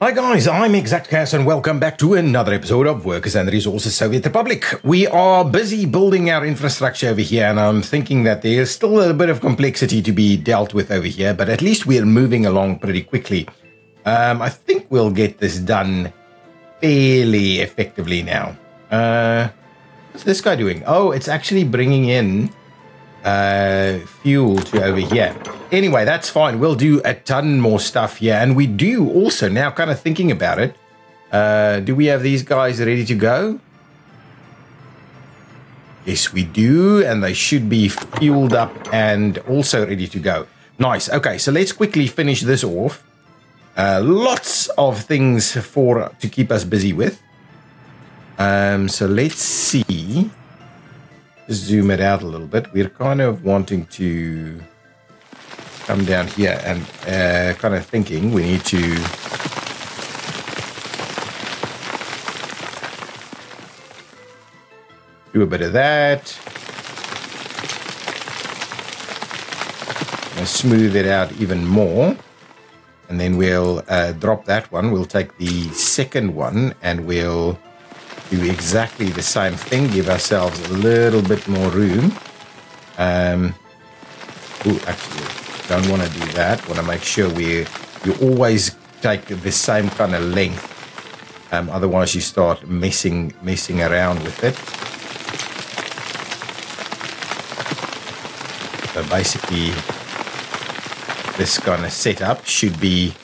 Hi guys, I'm ExactChaos and welcome back to another episode of Workers and Resources Soviet Republic. We are busy building our infrastructure over here, and I'm thinking that there's still a bit of complexity to be dealt with over here, but at least we're moving along pretty quickly. I think we'll get this done fairly effectively now. What's this guy doing? Oh, it's actually bringing in fuel to over here. Anyway, that's fine. We'll do a ton more stuff here. And we do also, now kind of thinking about it, do we have these guys ready to go? Yes, we do. And they should be fueled up and also ready to go. Nice. Okay, so let's quickly finish this off. Lots of things to keep us busy with. So let's see. Zoom it out a little bit. We're kind of wanting to come down here and kind of thinking we need to do a bit of that and smooth it out even more, and then we'll drop that one. We'll take the second one and we'll do exactly the same thing. Give ourselves a little bit more room. Oh, actually, don't want to do that. Want to make sure you always take the same kind of length. Otherwise, you start messing around with it. So basically, this kind of setup should be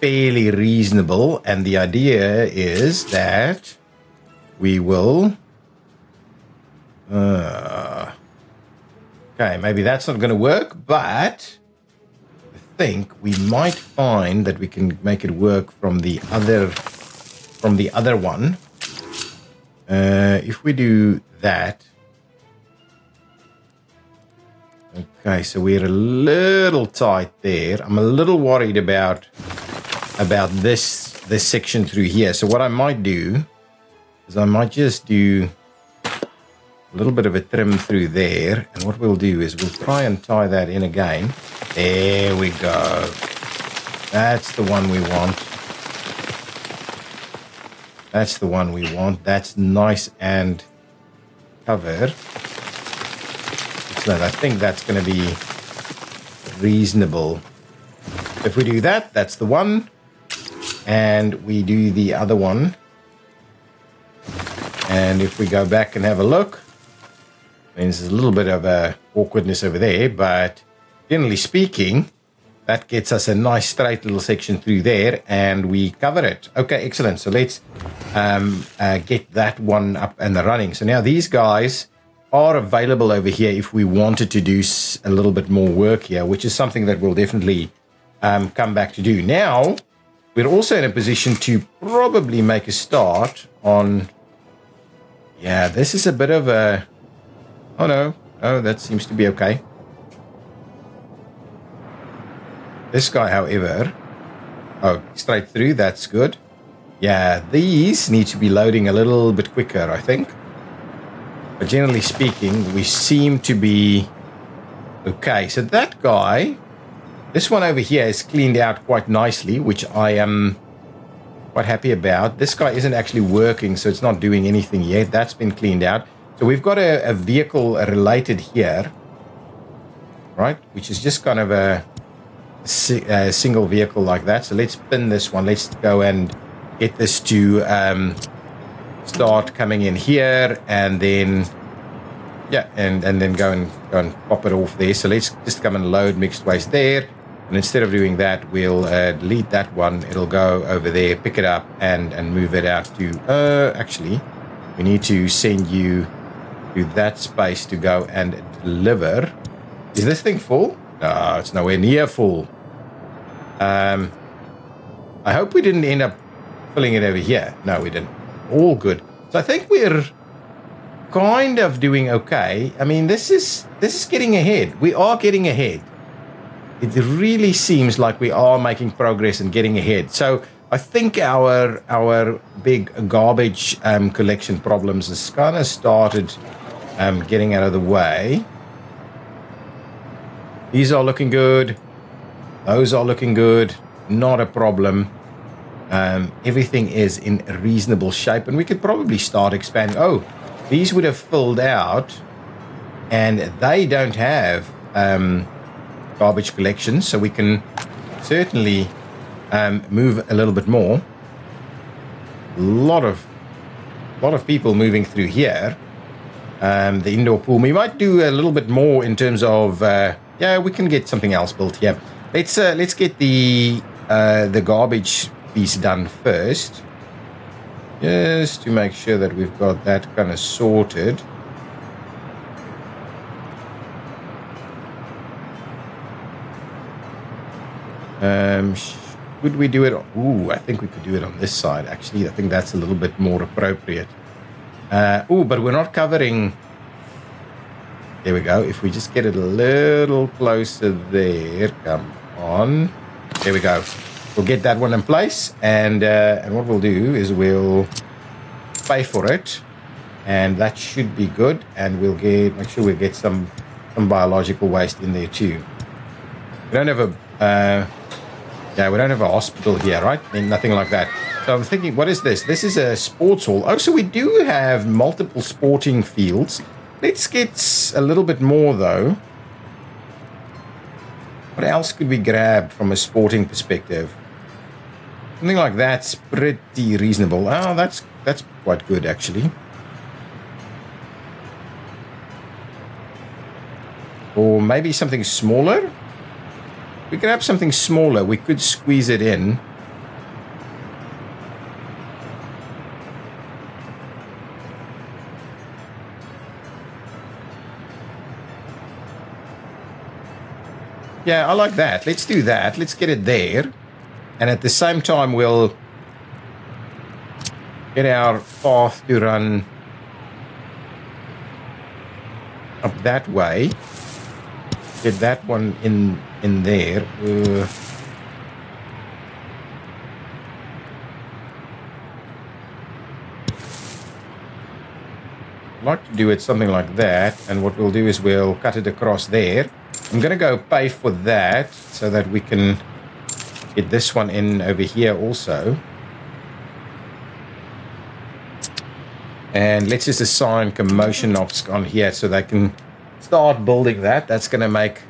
fairly reasonable, and the idea is that we will, okay, maybe that's not going to work, but I think we might find that we can make it work from the other one. If we do that, okay, so we're a little tight there. I'm a little worried about this section through here. So what I might do, I might just do a little bit of a trim through there, and what we'll do is we'll try and tie that in again. There we go. That's the one we want. That's the one we want. That's nice and covered. So I think that's going to be reasonable. If we do that, that's the one, and we do the other one. And if we go back and have a look, there's a little bit of awkwardness over there, but generally speaking, that gets us a nice straight little section through there, and we cover it. Okay, excellent. So let's get that one up and running. So now these guys are available over here if we wanted to do a little bit more work here, which is something that we'll definitely come back to do. Now, we're also in a position to probably make a start on... Yeah, this is a bit of a... Oh, no. Oh, that seems to be okay. This guy, however... Oh, straight through. That's good. Yeah, these need to be loading a little bit quicker, I think. But generally speaking, we seem to be... Okay, so that guy... This one over here is cleaned out quite nicely, which I am... quite happy about. This guy isn't actually working, so it's not doing anything yet. That's been cleaned out. So we've got a vehicle related here, right? Which is just kind of a single vehicle like that. So let's pin this one. Let's go and get this to start coming in here, and then yeah, and then go and pop it off there. So let's just come and load mixed waste there. And instead of doing that, we'll delete that one. It'll go over there, pick it up, and move it out to... actually, we need to send you to that space to go and deliver. Is this thing full? No, it's nowhere near full. I hope we didn't end up filling it over here. No, we didn't. All good. So I think we're kind of doing okay. I mean, this is getting ahead. We are getting ahead. It really seems like we are making progress and getting ahead. So I think our big garbage collection problems has kind of started getting out of the way. These are looking good. Those are looking good. Not a problem. Everything is in reasonable shape, and we could probably start expanding. Oh, these would have filled out, and they don't have garbage collection, so we can certainly move a little bit more. A lot of people moving through here. The indoor pool. We might do a little bit more in terms of yeah, we can get something else built here. Let's get the garbage piece done first, just to make sure that we've got that kind of sorted. Would we do it? Ooh, I think we could do it on this side. Actually, I think that's a little bit more appropriate. Ooh, but we're not covering. There we go. If we just get it a little closer there, come on. There we go. We'll get that one in place, and what we'll do is we'll pay for it, and that should be good. And we'll get make sure we get some biological waste in there too. We don't have a. Yeah, we don't have a hospital here, right? And nothing like that. So I'm thinking, what is this? This is a sports hall. Oh, so we do have multiple sporting fields. Let's get a little bit more, though. What else could we grab from a sporting perspective? Something like that's pretty reasonable. Oh, that's quite good, actually. Or maybe something smaller? We could have something smaller. We could squeeze it in. Yeah, I like that. Let's do that. Let's get it there. And at the same time, we'll get our path to run up that way. Get that one in there. I'd like to do it something like that, and what we'll do is we'll cut it across there. I'm gonna go pay for that so that we can get this one in over here also. And let's just assign Komoshinovsk on here so they can start building that. That's going to make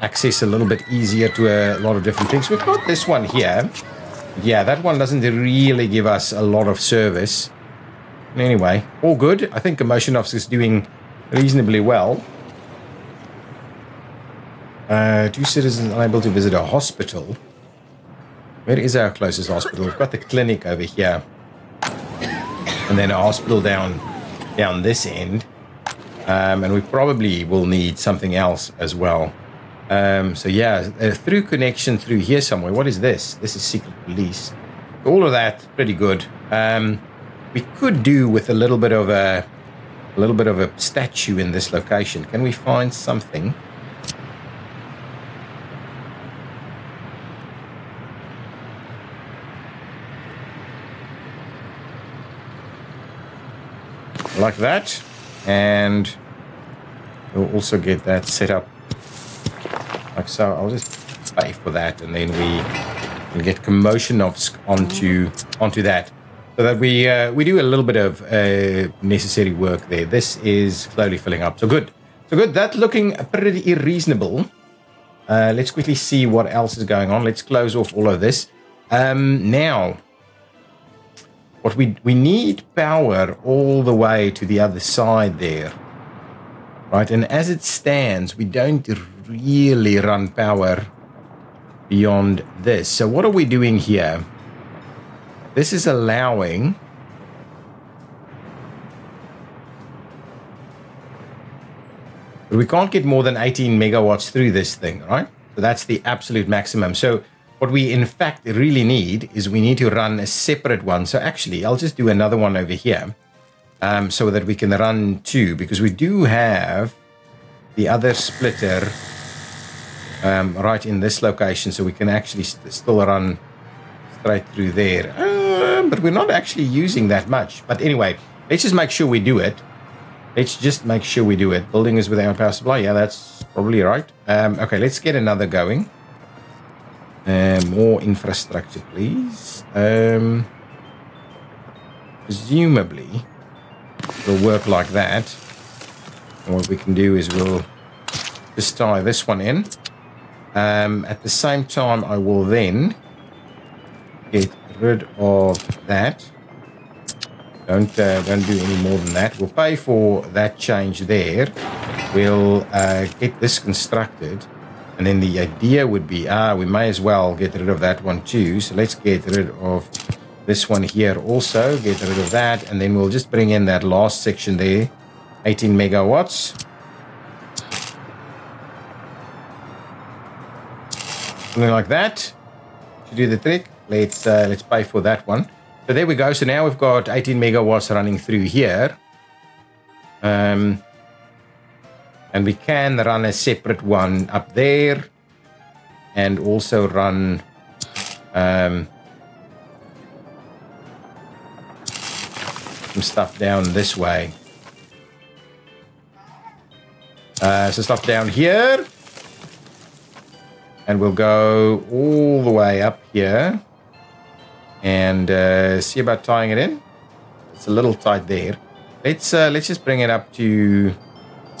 access a little bit easier to a lot of different things. We've got this one here. Yeah, that one doesn't really give us a lot of service. Anyway, all good. I think Komoshinovsk is doing reasonably well. Two citizens unable to visit a hospital. Where is our closest hospital? We've got the clinic over here. And then a hospital down this end. And we probably will need something else as well. So yeah, a through connection through here somewhere. What is this? This is secret police. All of that pretty good. We could do with a little bit of a statue in this location. Can we find something? Like that. And we'll also get that set up like so. I'll just pay for that, and then we can get Komoshinovsk onto that, so that we do a little bit of necessary work there. This is slowly filling up, so good, so good. That's looking pretty reasonable. Let's quickly see what else is going on. Let's close off all of this. Now. What we need power all the way to the other side there, right? And as it stands, we don't really run power beyond this. So what are we doing here? This is allowing but we can't get more than 18 megawatts through this thing, right? So that's the absolute maximum. So what we, in fact, really need is we need to run a separate one. So actually, I'll just do another one over here so that we can run two, because we do have the other splitter right in this location. So we can actually still run straight through there. But we're not actually using that much. But anyway, let's just make sure we do it. Let's just make sure we do it. Building is without power supply. Yeah, that's probably right. Okay, let's get another going. More infrastructure, please. Presumably, it'll work like that. And what we can do is we'll just tie this one in. At the same time, I will then get rid of that. Don't do any more than that. We'll pay for that change there. We'll get this constructed. And then the idea would be, we may as well get rid of that one too. So let's get rid of this one here also, get rid of that. And then we'll just bring in that last section there, 18 megawatts. Something like that to do the trick. Let's pay for that one. So there we go. So now we've got 18 megawatts running through here. And we can run a separate one up there and also run some stuff down this way. So stuff down here. And we'll go all the way up here and see about tying it in. It's a little tight there. Let's just bring it up to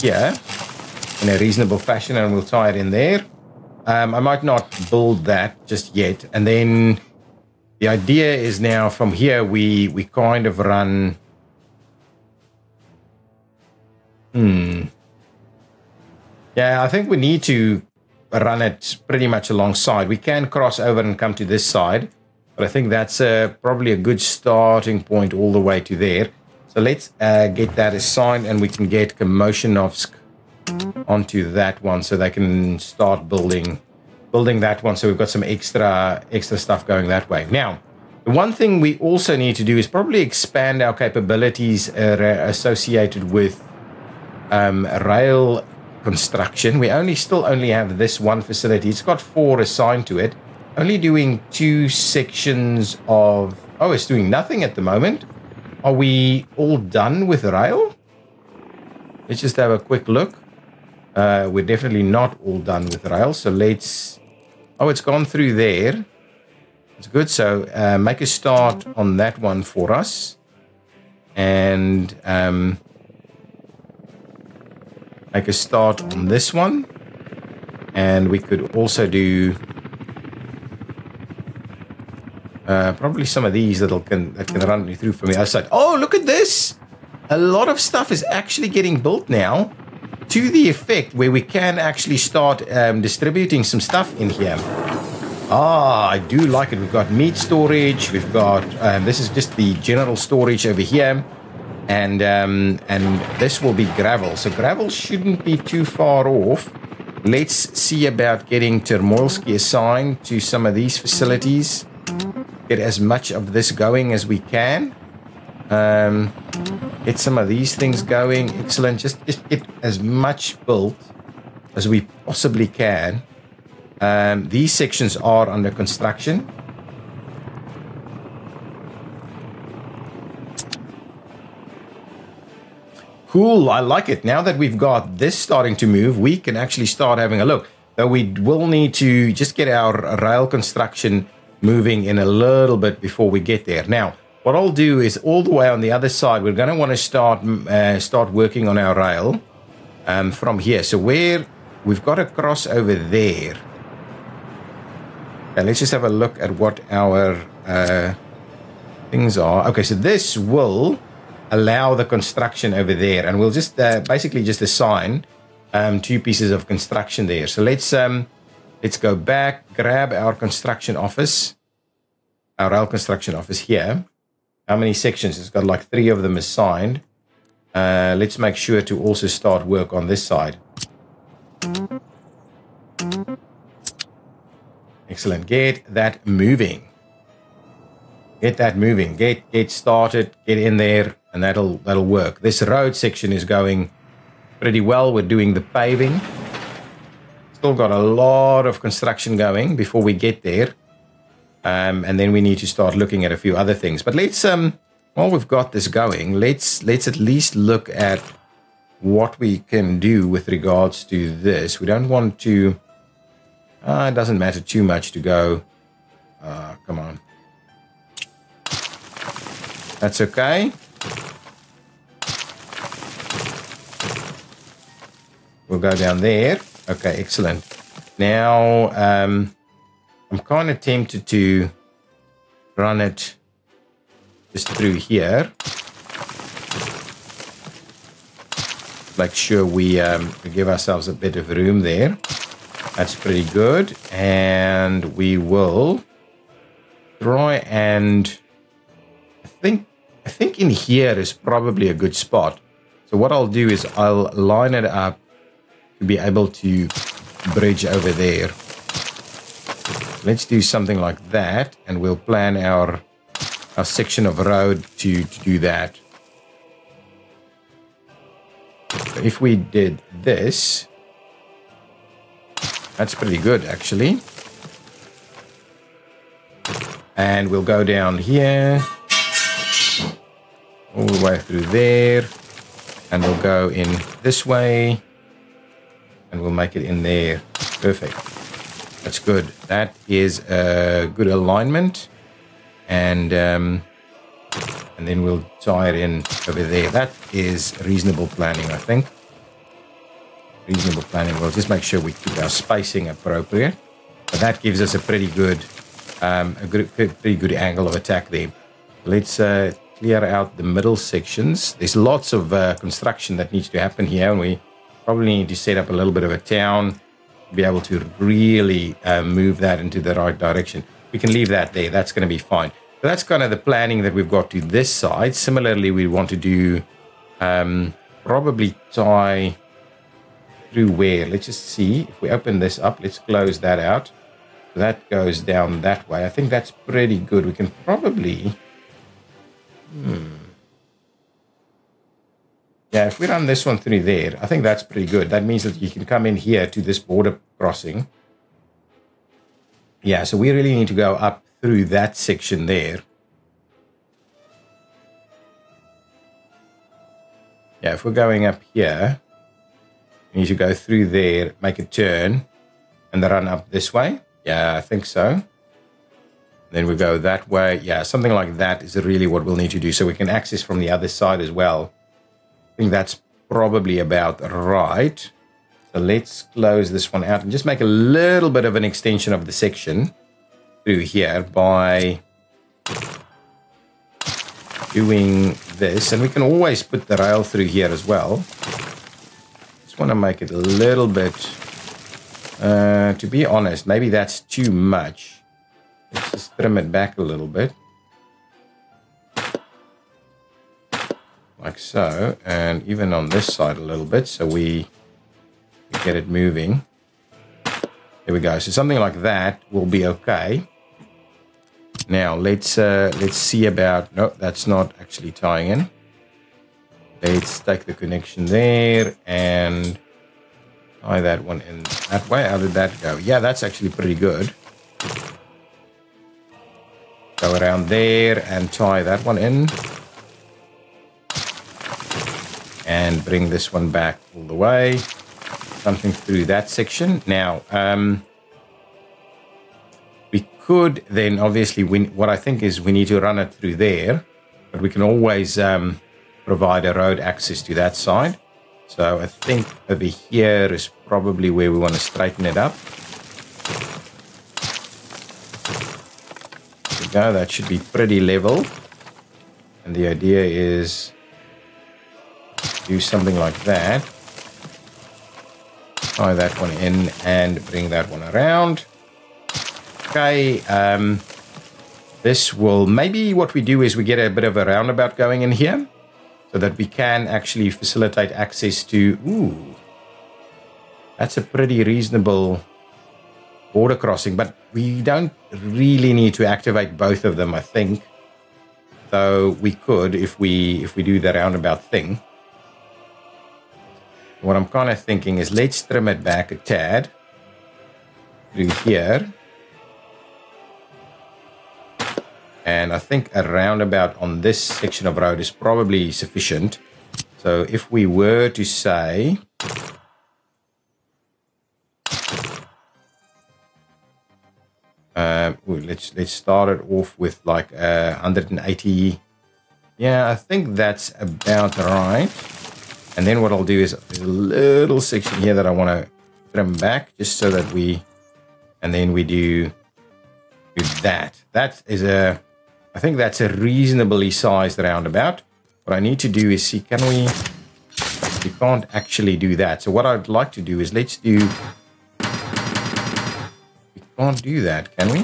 here in a reasonable fashion, and we'll tie it in there. I might not build that just yet. And then the idea is now from here we kind of run. Yeah, I think we need to run it pretty much alongside. We can cross over and come to this side, but I think that's probably a good starting point all the way to there. So let's get that assigned, and we can get Komoshinovsk onto that one, so they can start building that one. So we've got some extra stuff going that way. Now, the one thing we also need to do is probably expand our capabilities associated with rail construction. We still only have this one facility. It's got 4 assigned to it. Only doing 2 sections of. Oh, it's doing nothing at the moment. Are we all done with rail? Let's just have a quick look. We're definitely not all done with rail. So let's... Oh, it's gone through there. It's good. So make a start on that one for us. And make a start on this one. And we could also do... probably some of these that can run through from the other side. Oh, look at this! A lot of stuff is actually getting built now, to the effect where we can actually start distributing some stuff in here. Ah, I do like it. We've got meat storage. We've got this is just the general storage over here, and this will be gravel. So gravel shouldn't be too far off. Let's see about getting Termoilsky assigned to some of these facilities. Get as much of this going as we can. Get some of these things going. Excellent. Just get as much built as we possibly can. These sections are under construction. Cool. I like it. Now that we've got this starting to move, we can actually start having a look. Though we will need to just get our rail construction moving in a little bit before we get there. Now, what I'll do is all the way on the other side, we're going to want to start working on our rail from here. So where we've got a crossover there. And let's just have a look at what our things are. Okay, so this will allow the construction over there. And we'll just basically just assign 2 pieces of construction there. So let's go back, grab our construction office, our rail construction office here. How many sections? It's got like 3 of them assigned. Let's make sure to also start work on this side. Excellent. Get that moving. Get that moving. Get started. Get in there, and that'll work. This road section is going pretty well. We're doing the paving. Still got a lot of construction going before we get there, and then we need to start looking at a few other things. But let's while we've got this going, let's at least look at what we can do with regards to this. We don't want to It doesn't matter too much to go. Come on. That's okay. We'll go down there. Okay, excellent. Now, I'm kind of tempted to run it just through here. Make sure we give ourselves a bit of room there. That's pretty good. And we will try and... I think in here is probably a good spot. So what I'll do is I'll line it up to be able to bridge over there. Let's do something like that, and we'll plan our section of road to do that. So if we did this, that's pretty good actually. And we'll go down here, all the way through there, and we'll go in this way, and we'll make it in there. Perfect. That's good. That is a good alignment. And then we'll tie it in over there. That is reasonable planning, I think. Reasonable planning. We'll just make sure we keep our spacing appropriate. But that gives us a pretty good angle of attack there. Let's clear out the middle sections. There's lots of construction that needs to happen here, and we probably need to set up a little bit of a town to be able to really move that into the right direction. We can leave that there. That's going to be fine. So that's kind of the planning that we've got to this side. Similarly, we want to do probably tie through where. Let's just see. If we open this up, let's close that out. So that goes down that way. I think that's pretty good. We can probably... Yeah, if we run this one through there, I think that's pretty good. That means that you can come in here to this border crossing. Yeah, so we really need to go up through that section there. Yeah, if we're going up here, we need to go through there, make a turn, and then run up this way. Yeah, I think so. Then we go that way. Yeah, something like that is really what we'll need to do. So we can access from the other side as well. I think that's probably about right. So let's close this one out and just make a little bit of an extension of the section through here by doing this. And we can always put the rail through here as well. Just want to make it a little bit, to be honest, maybe that's too much. Let's just trim it back a little bit. Like so. And even on this side a little bit. So we get it moving. There we go. So something like that will be okay. Now let's see about... No, that's not actually tying in. Let's take the connection there and tie that one in that way. How did that go? Yeah, that's actually pretty good. Go around there and tie that one in. And bring this one back all the way. Something through that section. Now, we could then obviously, what I think is we need to run it through there. But we can always provide a road access to that side. So I think over here is probably where we want to straighten it up. Go, that should be pretty level, and the idea is do something like that, tie that one in and bring that one around. Okay, this will, maybe what we do is we get a bit of a roundabout going in here so that we can actually facilitate access to, ooh, that's a pretty reasonable border crossing, but we don't really need to activate both of them, I think. Though we could if we do the roundabout thing. What I'm kind of thinking is let's trim it back a tad through here. And I think a roundabout on this section of road is probably sufficient. So if we were to say... Ooh, let's start it off with like 180. Yeah, I think that's about right. And then what I'll do is there's a little section here that I want to put them back just so that we, and then we do that. That is a, I think that's a reasonably sized roundabout. What I need to do is see, can we can't actually do that. So what I'd like to do is let's do, we can't do that, can we?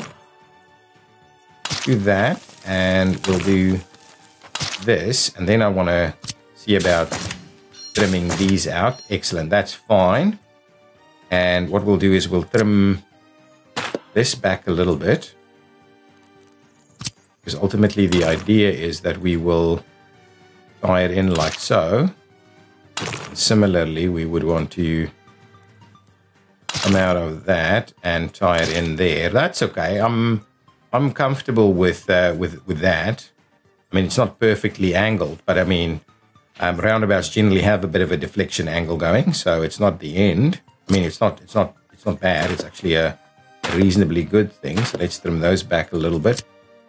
Let's do that and we'll do this, and then I want to see about trimming these out. Excellent, that's fine. And what we'll do is we'll trim this back a little bit, because ultimately the idea is that we will tie it in like so. And similarly, we would want to come out of that and tie it in there. That's okay. I'm comfortable with that. I mean, it's not perfectly angled, but I mean, roundabouts generally have a bit of a deflection angle going, so it's not the end. I mean, it's not bad. It's actually a reasonably good thing. So let's trim those back a little bit.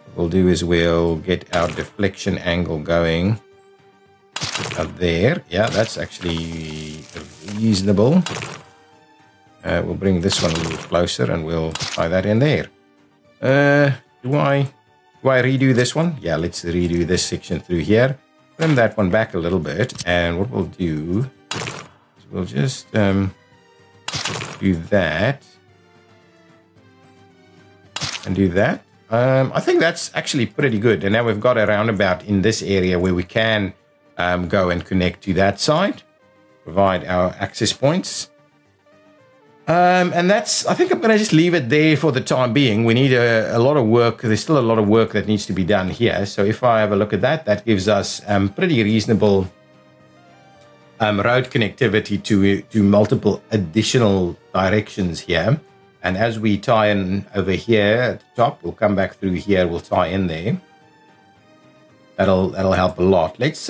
What we'll do is we'll get our deflection angle going up there. Yeah, that's actually reasonable. We'll bring this one a little closer and we'll tie that in there. Do I redo this one? Yeah, let's redo this section through here. Trim that one back a little bit. And what we'll do is we'll just do that. And do that. I think that's actually pretty good. And now we've got a roundabout in this area where we can go and connect to that side. Provide our access points. And that's, I think I'm going to just leave it there for the time being. We need a lot of work. There's still a lot of work that needs to be done here. So if I have a look at that, that gives us pretty reasonable road connectivity to multiple additional directions here. And as we tie in over here at the top, we'll come back through here. We'll tie in there. That'll help a lot. Let's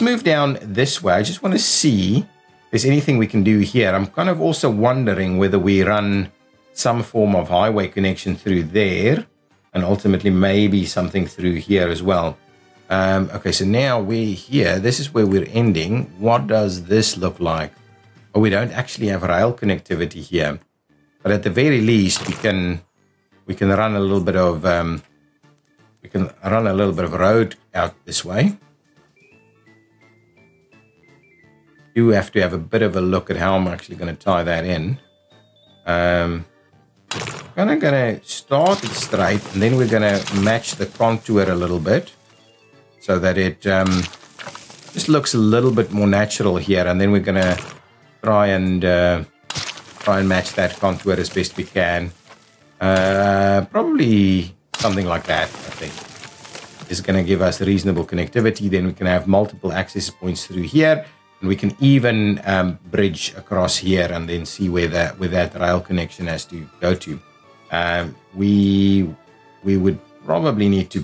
move down this way. I just want to see there's anything we can do here. I'm kind of also wondering whether we run some form of highway connection through there and ultimately maybe something through here as well. Okay, so now we're here. This is where we're ending. What does this look like? Oh, we don't actually have rail connectivity here, but at the very least we can run a little bit of road out this way. Do have to have a bit of a look at how I'm actually going to tie that in. I'm going to start it straight, and then we're going to match the contour a little bit so that it just looks a little bit more natural here. And then we're going to try and match that contour as best we can. Probably something like that, I think, is going to give us reasonable connectivity. Then we can have multiple access points through here. And we can even bridge across here and then see where that rail connection has to go to. We would probably need to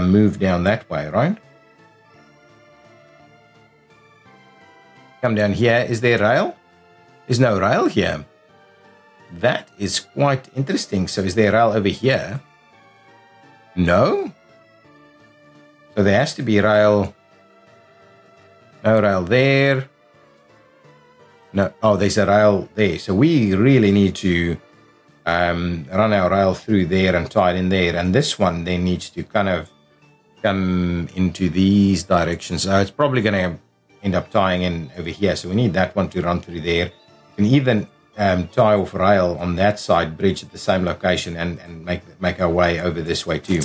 move down that way, right? Come down here. Is there rail? There's no rail here. That is quite interesting. So is there rail over here? No. So there has to be rail. No rail there. No, oh, there's a rail there. So we really need to run our rail through there and tie it in there. And this one then needs to kind of come into these directions. So it's probably going to end up tying in over here. So we need that one to run through there. You can even tie off rail on that side, bridge at the same location, and make our way over this way too.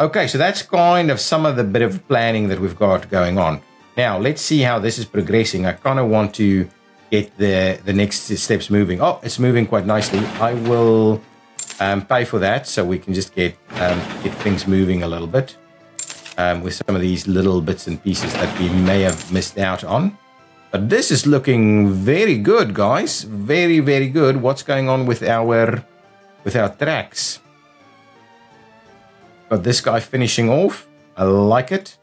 Okay, so that's kind of some of the bit of planning that we've got going on. Now, let's see how this is progressing. I kind of want to get the next steps moving. Oh, it's moving quite nicely. I will pay for that so we can just get things moving a little bit with some of these little bits and pieces that we may have missed out on. But this is looking very good, guys. Very, very good. What's going on with our tracks? Got this guy finishing off. I like it.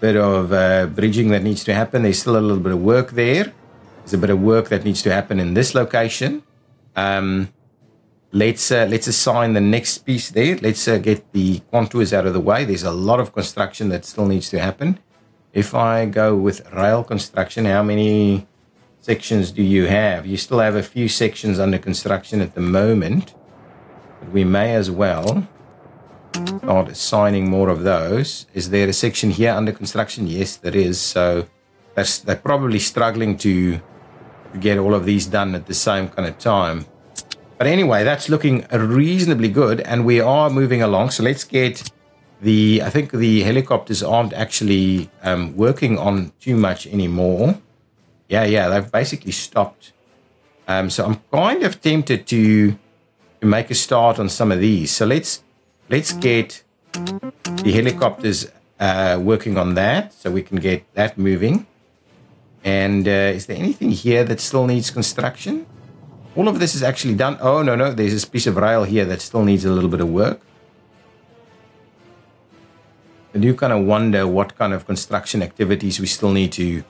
Bit of bridging that needs to happen. There's still a little bit of work there. There's a bit of work that needs to happen in this location. Let's assign the next piece there. Let's get the contours out of the way. There's a lot of construction that still needs to happen. If I go with rail construction, how many sections do you have? You still have a few sections under construction at the moment. But we may as well start assigning more of those. Is there a section here under construction? Yes, there is. So they're probably struggling to get all of these done at the same kind of time. But anyway, that's looking reasonably good, and we are moving along. So let's get the, I think the helicopters aren't actually working on too much anymore. Yeah, they've basically stopped. So I'm kind of tempted to make a start on some of these. So let's get the helicopters working on that so we can get that moving. And is there anything here that still needs construction? All of this is actually done. Oh, no, there's this piece of rail here that still needs a little bit of work. I do kind of wonder what kind of construction activities we still need to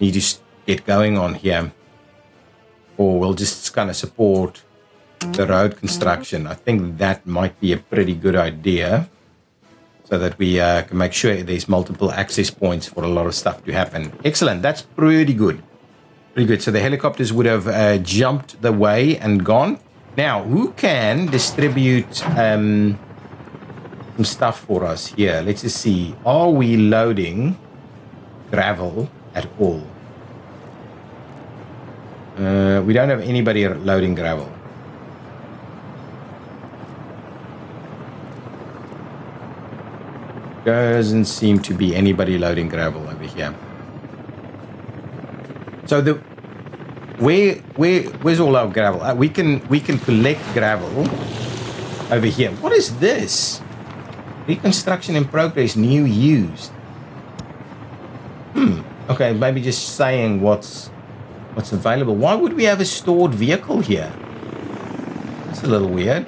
get going on here. Or we'll just kind of support the road construction. I think that might be a pretty good idea so that we can make sure there's multiple access points for a lot of stuff to happen. Excellent. That's pretty good. Pretty good. So the helicopters would have jumped the way and gone. Now, who can distribute some stuff for us here? Let's just see. Are we loading gravel at all? We don't have anybody loading gravel. Doesn't seem to be anybody loading gravel over here. So where's all our gravel? We can collect gravel over here. What is this? Reconstruction in progress, new used. Okay, maybe just saying what's available. Why would we have a stored vehicle here? That's a little weird.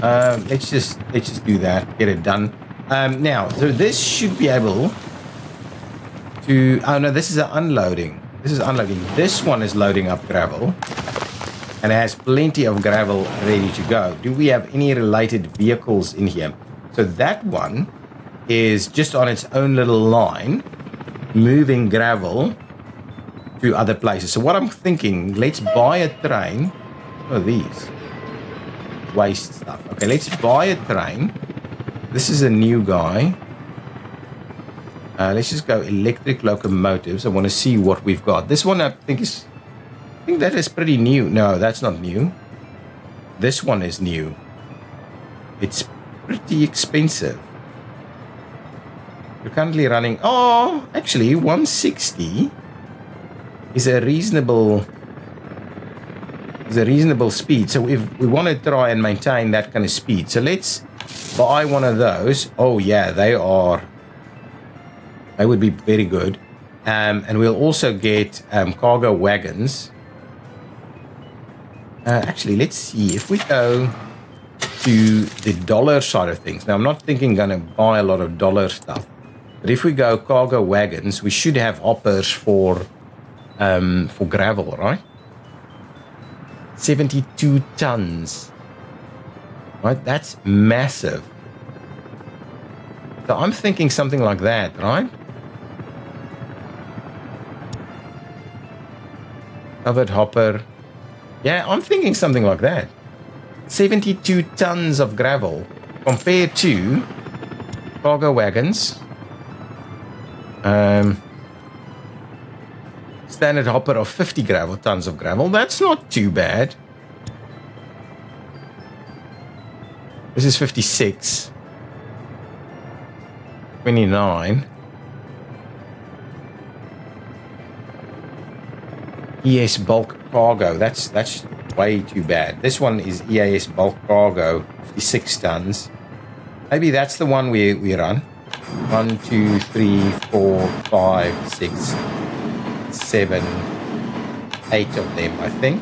Let's just do that. Get it done. Now, so this should be able to. Oh no, this is an unloading. This is unloading. This one is loading up gravel and it has plenty of gravel ready to go. Do we have any related vehicles in here? So that one is just on its own little line, moving gravel to other places. So what I'm thinking, let's buy a train. Oh, these waste stuff. Okay, let's buy a train. This is a new guy. Let's just go electric locomotives. I want to see what we've got. This one I think that is pretty new. No, that's not new. This one is new. It's pretty expensive. We're currently running. Oh, actually, 160 is a reasonable speed. So if we want to try and maintain that kind of speed, so let's buy one of those. Oh yeah, they are. That would be very good. And we'll also get cargo wagons. Actually, let's see if we go to the dollar side of things. Now, I'm not thinking going to buy a lot of dollar stuff. But if we go cargo wagons, we should have hoppers for gravel, right? 72 tons. Right? That's massive. So I'm thinking something like that, right? Covered hopper. Yeah, I'm thinking something like that. 72 tons of gravel compared to cargo wagons. Standard hopper of 50 tons of gravel. That's not too bad. This is 56. 29. EAS bulk cargo. That's way too bad. This one is EAS bulk cargo, 56 tons. Maybe that's the one we run. 1, 2, 3, 4, 5, 6, 7, 8 of them, I think.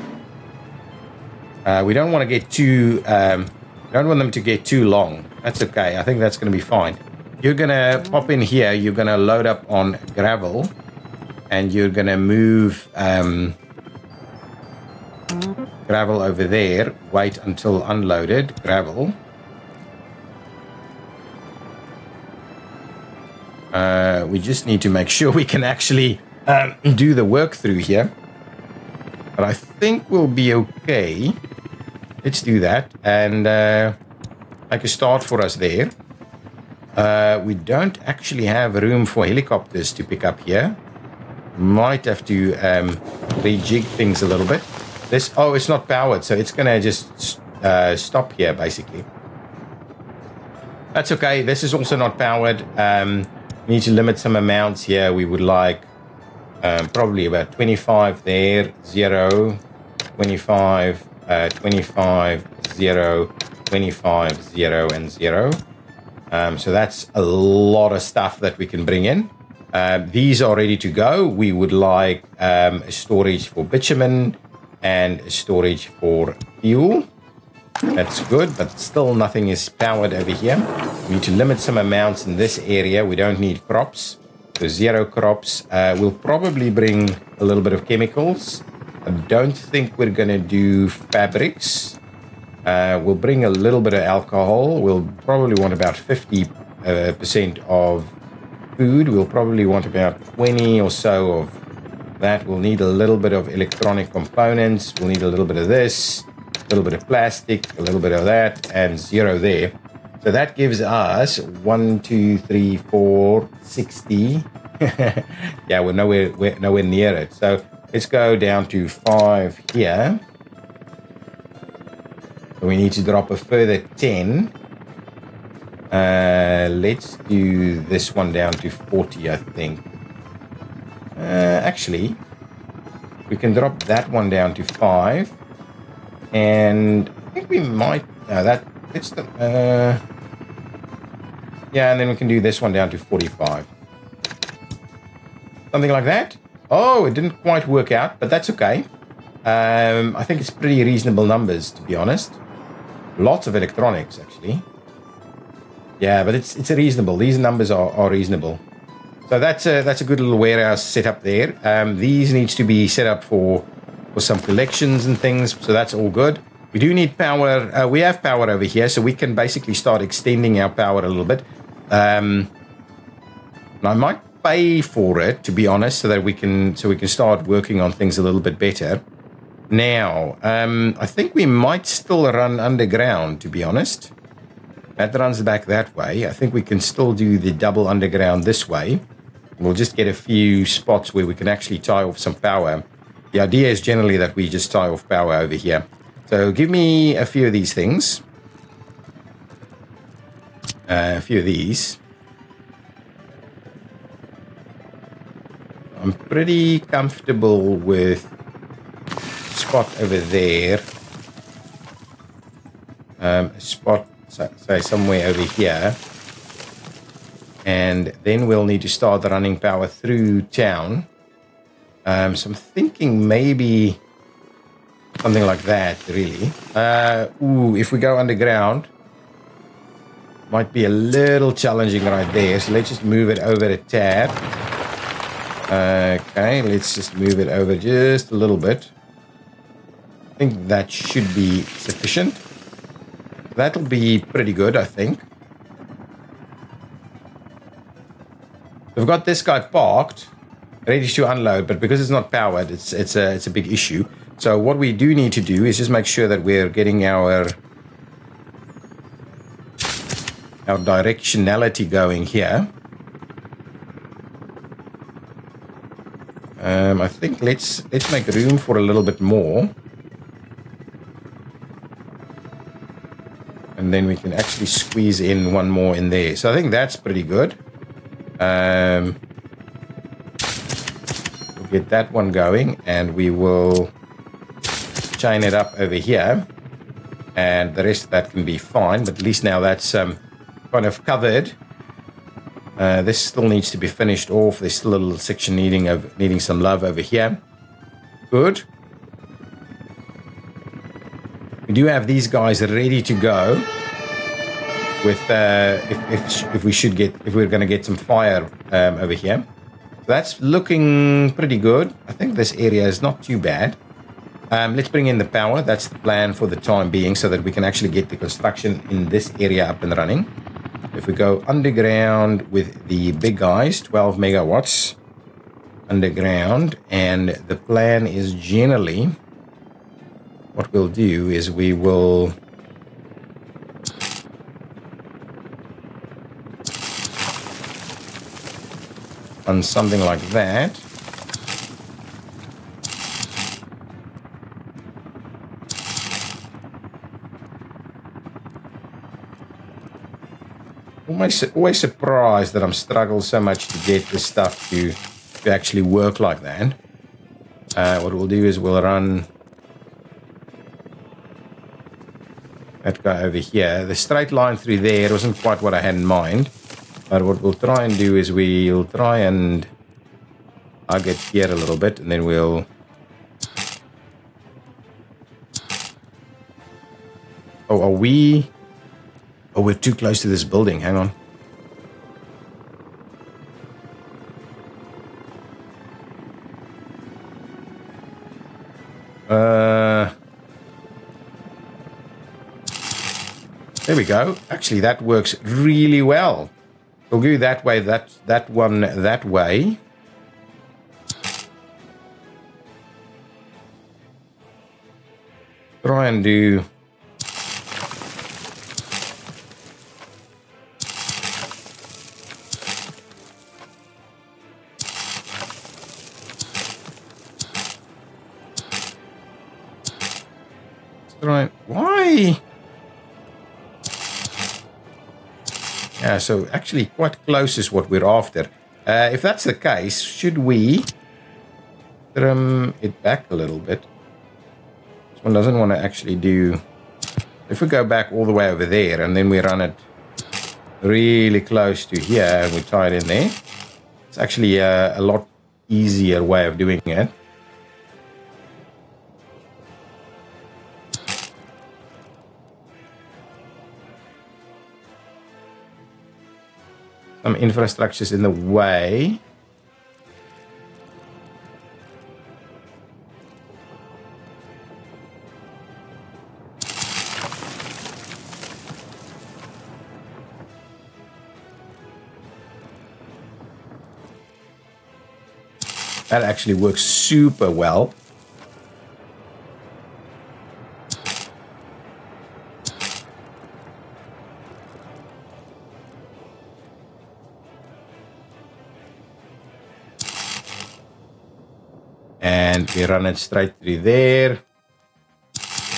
We don't want to get too... don't want them to get too long. That's okay. I think that's going to be fine. You're going to pop in here. You're going to load up on gravel. And you're going to move... Gravel over there. Wait until unloaded. Gravel. We just need to make sure we can actually do the work through here. But I think we'll be okay. Let's do that. And make a start for us there. We don't actually have room for helicopters to pick up here. Might have to rejig things a little bit. This, oh, it's not powered, so it's going to just stop here, basically. That's okay. This is also not powered. We need to limit some amounts here. We would like probably about 25 there, 0, 25, 25, 0, 25, 0, and 0. So that's a lot of stuff that we can bring in. These are ready to go. We would like storage for bitumen and storage for fuel. That's good, but still nothing is powered over here. We need to limit some amounts in this area. We don't need crops. So 0 crops. We'll probably bring a little bit of chemicals. I don't think we're going to do fabrics. We'll bring a little bit of alcohol. We'll probably want about 50% of food. We'll probably want about 20 or so of that. We'll need a little bit of electronic components. We'll need a little bit of this, a little bit of plastic, a little bit of that, and 0 there. So that gives us 1, 2, 3, 4, 60. Yeah, we're nowhere near it. So let's go down to 5 here. We need to drop a further 10. Let's do this one down to 40, I think. Actually, we can drop that one down to 5. And I think we might... yeah, and then we can do this one down to 45. Something like that. Oh, it didn't quite work out, but that's okay. I think it's pretty reasonable numbers, to be honest. Lots of electronics, actually. Yeah, but it's reasonable. These numbers are reasonable. So that's a good little warehouse set up there. These needs to be set up for some collections and things. So that's all good. We do need power. We have power over here, so we can basically start extending our power a little bit. And I might pay for it, to be honest, so that we can start working on things a little bit better. Now, I think we might still run underground, to be honest. That runs back that way. I think we can still do the double underground this way. We'll just get a few spots where we can actually tie off some power. The idea is generally that we just tie off power over here. So give me a few of these things. A few of these. I'm pretty comfortable with spot over there. Spot... So somewhere over here. And then we'll need to start running power through town. So I'm thinking maybe something like that, really. Ooh, if we go underground, might be a little challenging right there. So let's just move it over a tab. Okay, let's just move it over just a little bit. I think that should be sufficient. That'll be pretty good, I think. We've got this guy parked, ready to unload, but because it's not powered, it's a big issue. So what we do need to do is just make sure that we're getting our directionality going here. I think let's make room for a little bit more. And then we can actually squeeze in one more in there. So I think that's pretty good. We'll get that one going. And we will chain it up over here. And the rest of that can be fine. But at least now that's kind of covered. This still needs to be finished off. There's still a little section needing some love over here. Good. We do have these guys ready to go with if we're going to get some fire over here. So that's looking pretty good. I think this area is not too bad. Let's bring in the power. That's the plan for the time being, so that we can actually get the construction in this area up and running. If we go underground with the big guys, 12 megawatts underground, and the plan is generally, what we'll do is we will on something like that. Always surprised that I'm struggling so much to get this stuff to actually work like that. What we'll do is we'll run that guy over here. The straight line through there wasn't quite what I had in mind. But what we'll try and do is we'll try and hug it here a little bit, and then we'll Oh, we're too close to this building. Hang on. There we go. Actually, that works really well. We'll go that way, that one that way. Try and do... Right. Why? Yeah, so actually quite close is what we're after. If that's the case, should we trim it back a little bit? This one doesn't want to actually do... If we go back all the way over there and then we run it really close to here and we tie it in there, it's actually a lot easier way of doing it. Some infrastructure's in the way. That actually works super well. We run it straight through there,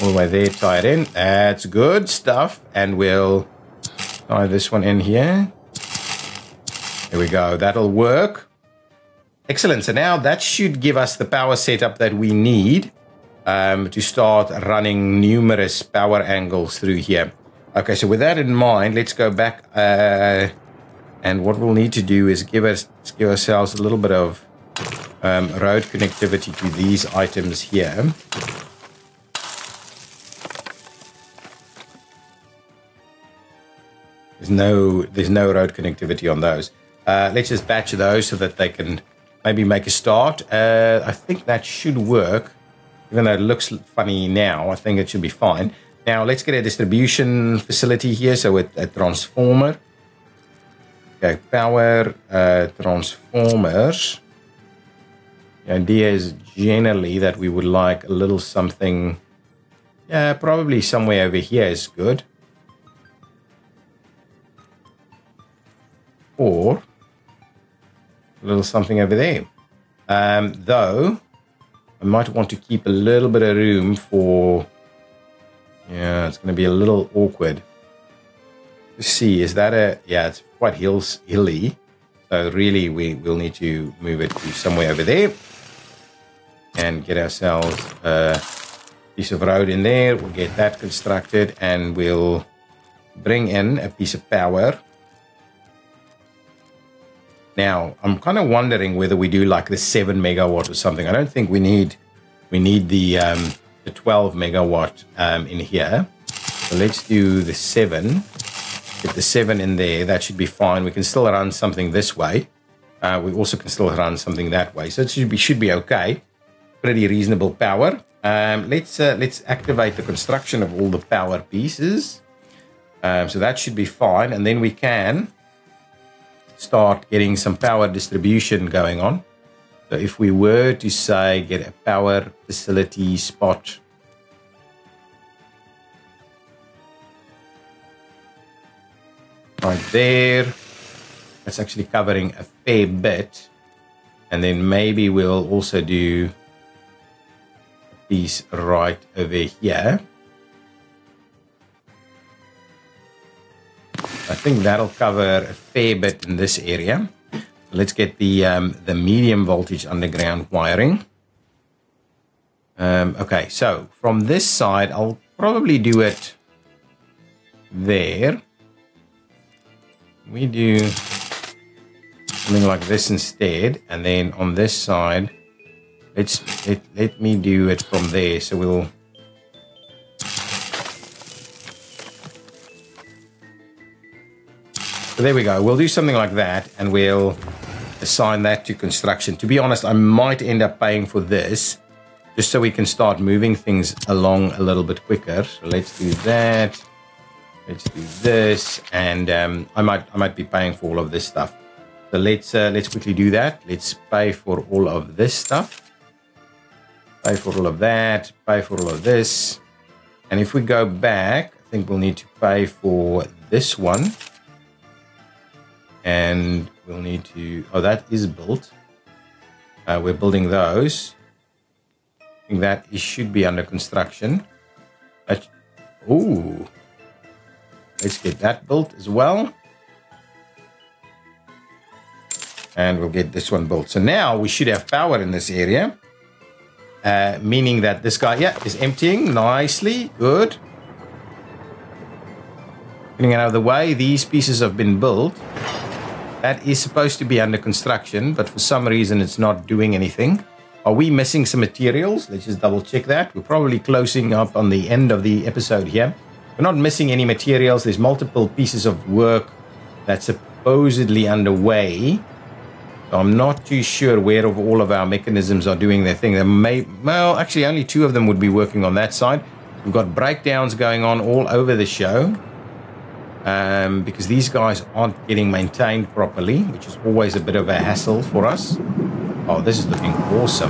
all the way there, tie it in. That's good stuff. And we'll tie this one in here. There we go. That'll work. Excellent. So now that should give us the power setup that we need to start running numerous power angles through here. Okay, so with that in mind, let's go back. And what we'll need to do is give ourselves a little bit of road connectivity to these items here. There's no road connectivity on those. Let's just batch those so that they can maybe make a start. I think that should work. Even though it looks funny now, I think it should be fine. Now let's get a distribution facility here, so with a transformer. Okay, power transformers. The idea is generally that we would like a little something, yeah, probably somewhere over here is good. Or a little something over there. Though, I might want to keep a little bit of room for, yeah, it's going to be a little awkward. Let's see, is that a, yeah, it's quite hilly. So really, we'll need to move it to somewhere over there. And get ourselves a piece of road in there. We'll get that constructed and we'll bring in a piece of power. Now, I'm kind of wondering whether we do like the 7 megawatt or something. I don't think we need the 12 megawatt in here. So let's do the 7. Get the 7 in there. That should be fine. We can still run something this way. We also can still run something that way. So it should be okay. pretty reasonable power. Let's activate the construction of all the power pieces. So that should be fine, and then we can start getting some power distribution going on. So if we were to say get a power facility spot, right there, that's actually covering a fair bit. And then maybe we'll also do a piece right over here. I think that'll cover a fair bit in this area. Let's get the medium voltage underground wiring. Okay, so from this side, I'll probably do it there. We do something like this instead, and then on this side, let me do it from there. So we'll. So there we go. We'll do something like that, and we'll assign that to construction. To be honest, I might end up paying for this just so we can start moving things along a little bit quicker. So let's do that. Let's do this, and I might be paying for all of this stuff. So let's quickly do that. Let's pay for all of this stuff. Pay for all of that. Pay for all of this. And if we go back, I think we'll need to pay for this one. And we'll need to, oh, that is built. We're building those. I think that it should be under construction. Ooh. Let's get that built as well. And we'll get this one built. So now we should have power in this area. Meaning that this guy, yeah, is emptying nicely. Good. Getting it out of the way. These pieces have been built. That is supposed to be under construction, but for some reason it's not doing anything. Are we missing some materials? Let's just double check that. We're probably closing up on the end of the episode here. We're not missing any materials. There's multiple pieces of work that's supposedly underway. So I'm not too sure where of all of our mechanisms are doing their thing. There may, well, actually only two of them would be working on that side. We've got breakdowns going on all over the show. Because these guys aren't getting maintained properly, which is always a bit of a hassle for us. Oh, this is looking awesome.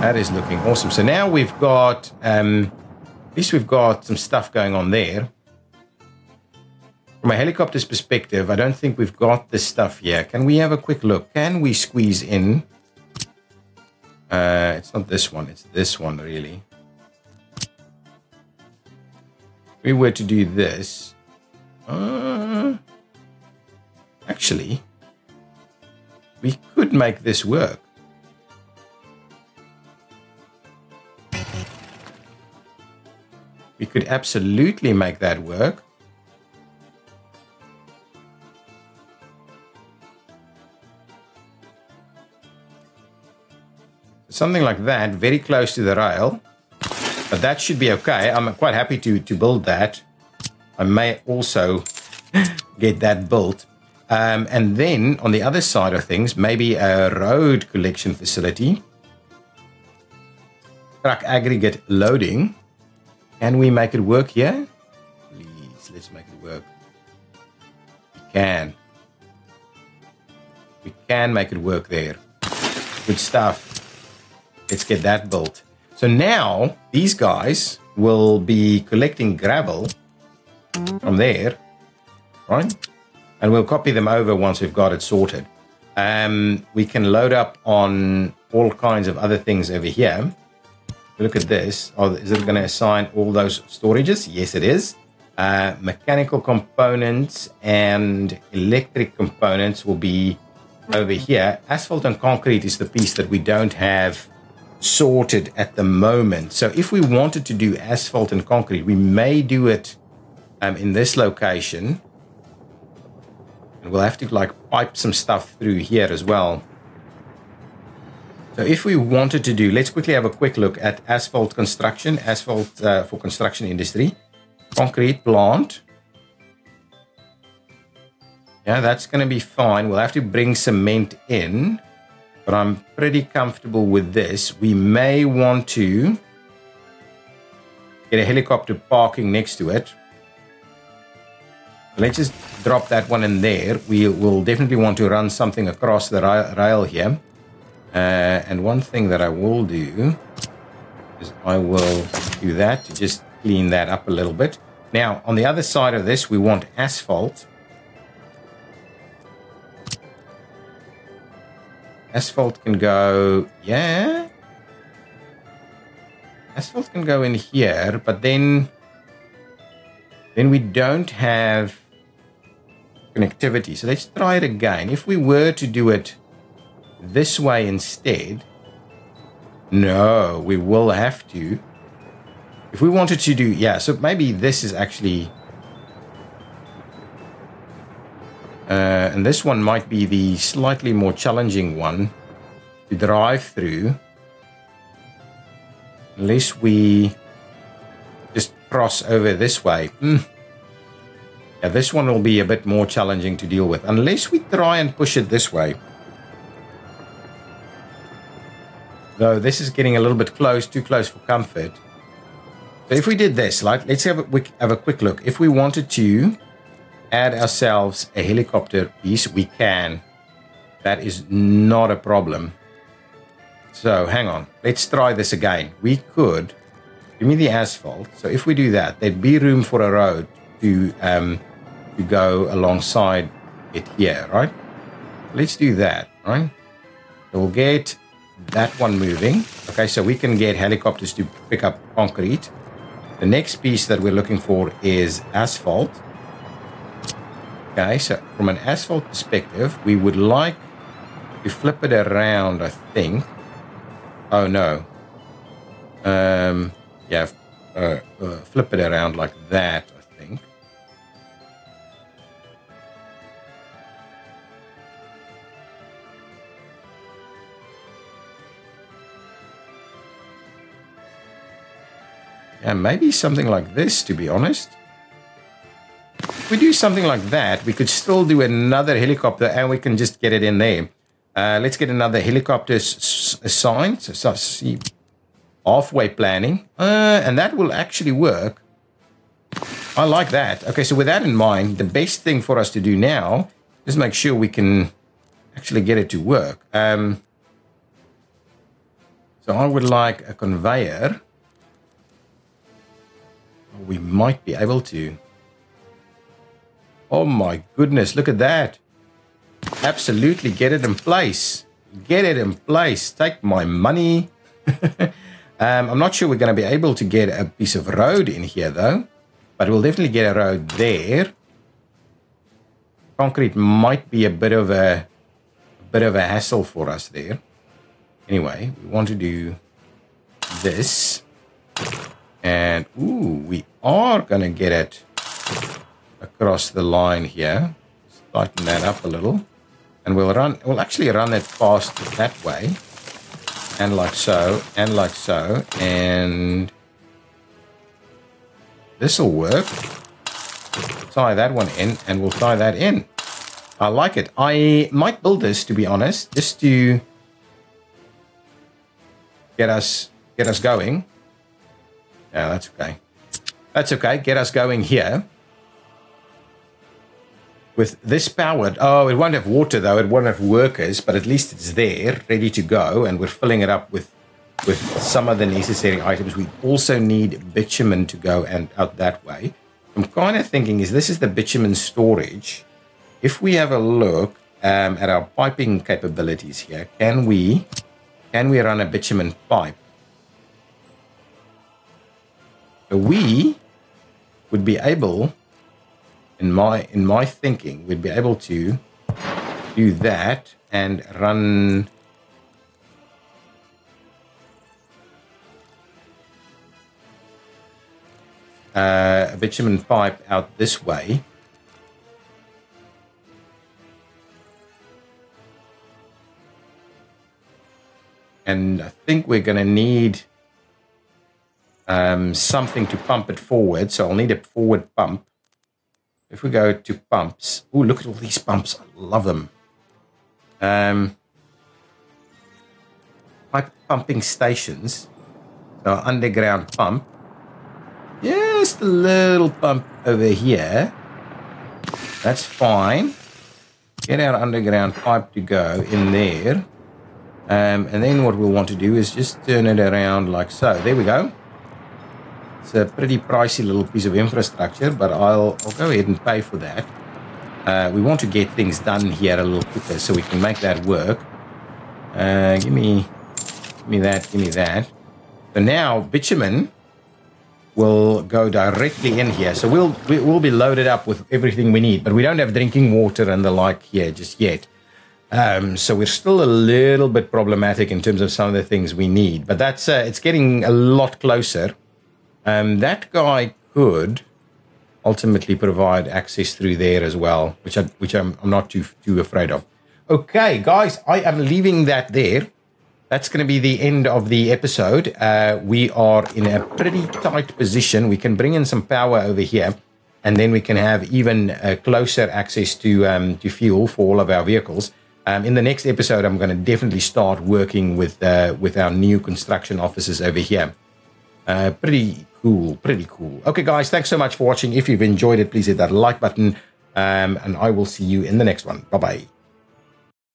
That is looking awesome. So now we've got, at least we've got some stuff going on there. From a helicopter's perspective, I don't think we've got this stuff here. Can we have a quick look? Can we squeeze in? It's not this one. It's this one, really. If we were to do this. Actually, we could make this work. We could absolutely make that work. Something like that, very close to the rail. But that should be okay. I'm quite happy to build that. I may also get that built. And then on the other side of things, maybe a road collection facility. Truck aggregate loading. Can we make it work here? Please, let's make it work. We can. We can make it work there. Good stuff. Let's get that built. So now these guys will be collecting gravel from there, right? And we'll copy them over once we've got it sorted. We can load up on all kinds of other things over here. Look at this. Oh, is it going to assign all those storages? Yes, it is. Mechanical components and electric components will be over here. Asphalt and concrete is the piece that we don't have sorted at the moment. So if we wanted to do asphalt and concrete, we may do it in this location, and we'll have to like pipe some stuff through here as well. So if we wanted to do, let's quickly have a quick look at asphalt construction, asphalt for construction industry, concrete plant. Yeah, that's going to be fine. We'll have to bring cement in. but I'm pretty comfortable with this. We may want to get a helicopter parking next to it. Let's just drop that one in there. We will definitely want to run something across the rail here. And one thing that I will do is I will do that to just clean that up a little bit. Now, on the other side of this, we want asphalt. Asphalt can go, yeah. Asphalt can go in here, but then we don't have connectivity. So let's try it again. If we were to do it this way instead, no, we will have to. If we wanted to do, yeah, so maybe this is actually, and this one might be the slightly more challenging one to drive through, unless we just cross over this way. Yeah, this one will be a bit more challenging to deal with, unless we try and push it this way. Though this is getting a little bit close, too close for comfort. So if we did this, like, let's have a quick look. If we wanted to add ourselves a helicopter piece, we can. That is not a problem. So hang on, let's try this again. We could, give me the asphalt. So if we do that, there'd be room for a road to go alongside it here, right? Let's do that, right? So we'll get that one moving. Okay, so we can get helicopters to pick up concrete. The next piece that we're looking for is asphalt. Okay, so from an asphalt perspective, we would like to flip it around, I think. Oh, no. Yeah, flip it around like that, I think. And maybe something like this, to be honest. If we do something like that, we could still do another helicopter and we can just get it in there. Let's get another helicopter assigned. So see, halfway planning. And that will actually work. I like that. Okay, so with that in mind, the best thing for us to do now is make sure we can actually get it to work. So I would like a conveyor. We might be able to. Oh my goodness, look at that. Absolutely, get it in place. Get it in place. Take my money. I'm not sure we're going to be able to get a piece of road in here though. But we'll definitely get a road there. Concrete might be a bit of a hassle for us there. Anyway, we want to do this. And, ooh, we are going to get it across the line here. Let's tighten that up a little. And we'll actually run it past that way. And like so, and like so. And this will work. Tie that one in, and we'll tie that in. I like it. I might build this, to be honest, just to get us going. No, that's okay. That's okay. Get us going here. With this powered, oh, it won't have water though. It won't have workers, but at least it's there, ready to go. And we're filling it up with some of the necessary items. We also need bitumen to go and out that way. I'm kind of thinking is this is the bitumen storage. If we have a look at our piping capabilities here, can we run a bitumen pipe? We would be able, in my thinking, we'd be able to do that and run. A bitumen pipe out this way. And I think we're going to need something to pump it forward, so I'll need a forward pump. If we go to pumps, oh, look at all these pumps, I love them. pipe pumping stations. So underground pump. Just a little pump over here. That's fine. Get our underground pipe to go in there. And then what we'll want to do is just turn it around like so. There we go. It's a pretty pricey little piece of infrastructure, but I'll go ahead and pay for that. We want to get things done here a little quicker so we can make that work. Give me that, give me that. So now bitumen will go directly in here. So we'll be loaded up with everything we need, but we don't have drinking water and the like here just yet. So we're still a little bit problematic in terms of some of the things we need, but that's it's getting a lot closer. That guy could ultimately provide access through there as well, which I'm not too afraid of. Okay, guys, I am leaving that there. That's going to be the end of the episode. We are in a pretty tight position. We can bring in some power over here, and then we can have even closer access to fuel for all of our vehicles. In the next episode, I'm going to definitely start working with our new construction offices over here. Pretty cool, pretty cool. Okay, guys, thanks so much for watching. If you've enjoyed it, please hit that like button, and I will see you in the next one. Bye-bye.